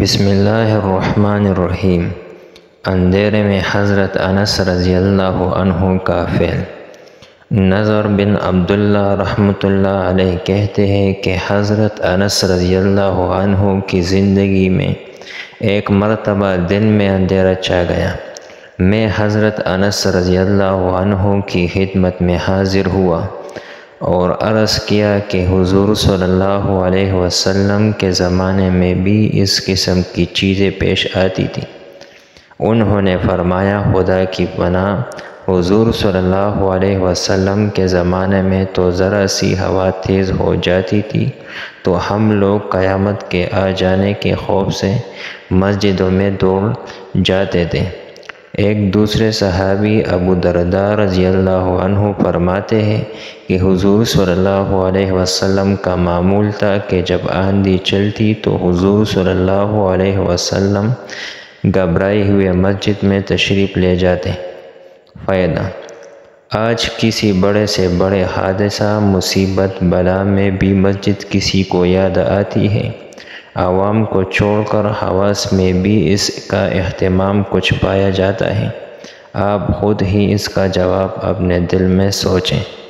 बिस्मिल्लाहिर्रहमानिर्रहीम। अंधेरे में हज़रत अनस रज़ियल्लाहु अन्हु का फ़ेल। नज़र बिन अब्दुल्ला रहमतुल्लाह अलैह कहते हैं कि हज़रत अनस रज़ियल्लाहु अन्हु की ज़िंदगी में एक मरतबा दिल में अंधेरा छा गया। मैं हज़रत अनस रज़ियल्लाहु अन्हु की खिदमत में हाज़िर हुआ और अर्ज़ किया कि हुज़ूर सल्लल्लाहु अलैहि वसल्लम के ज़माने में भी इस किस्म की चीज़ें पेश आती थी। उन्होंने फरमाया, खुदा की पनाह, हुज़ूर सल्लल्लाहु अलैहि वसल्लम के ज़माने में तो ज़रा सी हवा तेज़ हो जाती थी तो हम लोग क़यामत के आ जाने के खौफ से मस्जिदों में दौड़ जाते थे। एक दूसरे सहाबी अबू दरदा रज़ियल्लाहु अन्हु फरमाते हैं कि हुज़ूर सल्लल्लाहु अलैहि वसल्लम का मामूल था कि जब आंधी चलती तो हुज़ूर सल्लल्लाहु अलैहि वसल्लम घबराए हुए मस्जिद में तशरीफ़ ले जाते। फ़ायदा, आज किसी बड़े से बड़े हादसा, मुसीबत, बला में भी मस्जिद किसी को याद आती है। आवाम को छोड़कर हवास में भी इसका एहतमाम कुछ पाया जाता है। आप खुद ही इसका जवाब अपने दिल में सोचें।